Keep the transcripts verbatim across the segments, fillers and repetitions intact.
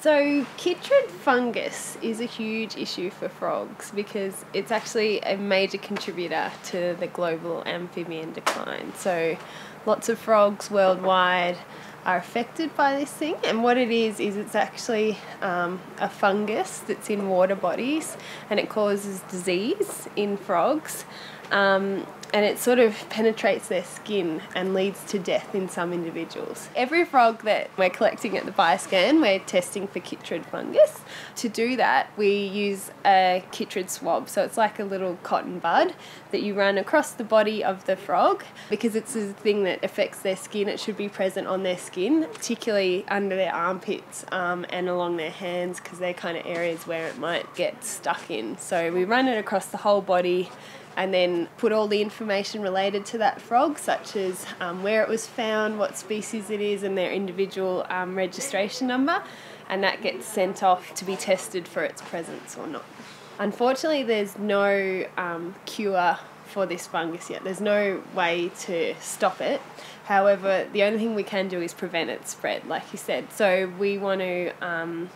So chytrid fungus is a huge issue for frogs because it's actually a major contributor to the global amphibian decline. So lots of frogs worldwide are affected by this thing, and what it is is it's actually um, a fungus that's in water bodies, and it causes disease in frogs, um, and it sort of penetrates their skin and leads to death in some individuals. Every frog that we're collecting at the Bioscan, we're testing for chytrid fungus. To do that, we use a chytrid swab. So it's like a little cotton bud that you run across the body of the frog. Because it's a thing that affects their skin, it should be present on their skin, particularly under their armpits um, and along their hands, because they're kind of areas where it might get stuck in. So we run it across the whole body, and then put all the information related to that frog, such as um, where it was found, what species it is, and their individual um, registration number, and that gets sent off to be tested for its presence or not. Unfortunately, there's no um, cure for this fungus yet. There's no way to stop it. However, the only thing we can do is prevent its spread, like you said. So we want to um,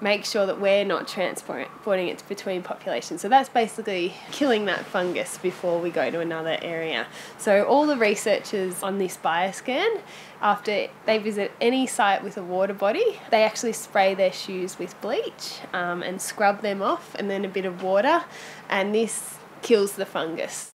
make sure that we're not transporting it between populations. So that's basically killing that fungus before we go to another area. So all the researchers on this Bioscan, after they visit any site with a water body, they actually spray their shoes with bleach um, and scrub them off, and then a bit of water, and this kills the fungus.